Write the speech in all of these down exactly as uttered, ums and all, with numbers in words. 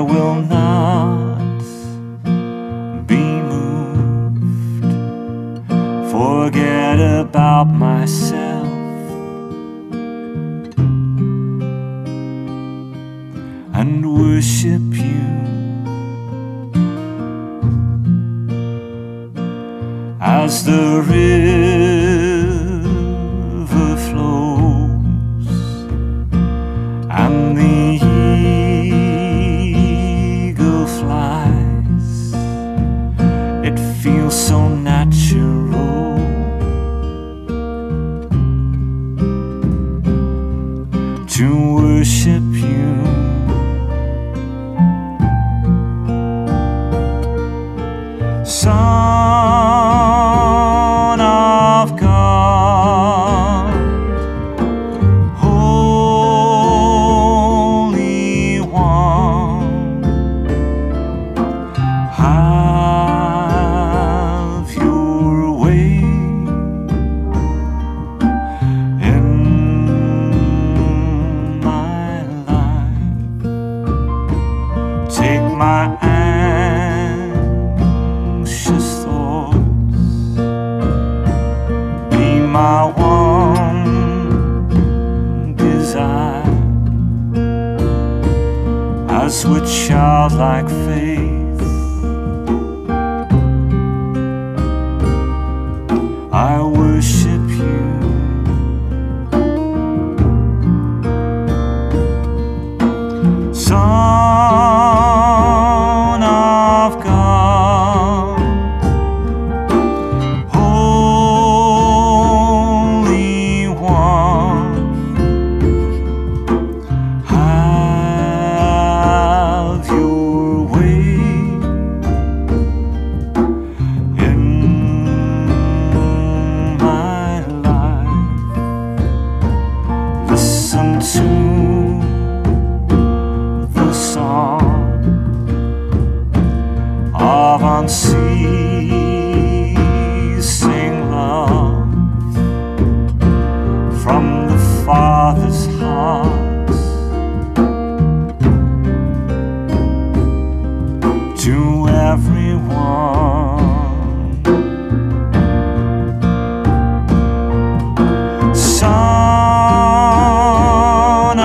I will not be moved. Forget about myself. And worship you. As the river flows and the eagle flies, it feels so natural. To worship you. Son of God, Holy One, have your way in my life. Take my hand. My one desire, as with childlike faith, I worship you. Son of God, listen to the song of unceasing love from the Father's heart to everyone. Some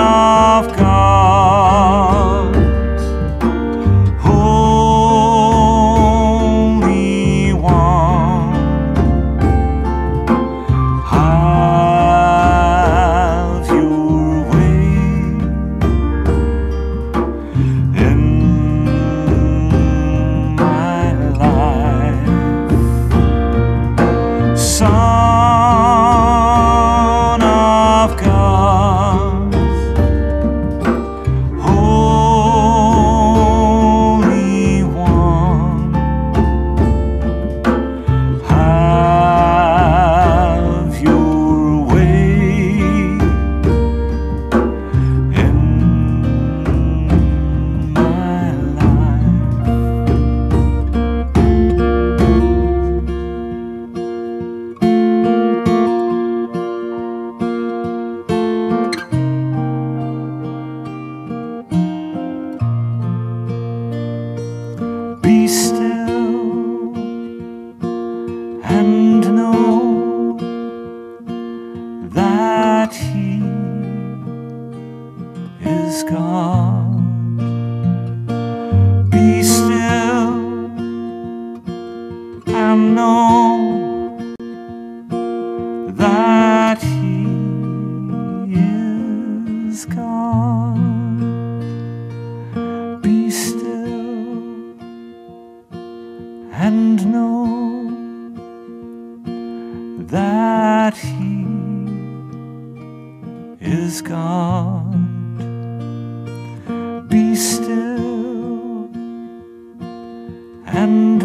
be still and know that He is God. Be still and know that He is God. Be still and know that He is God. Be still and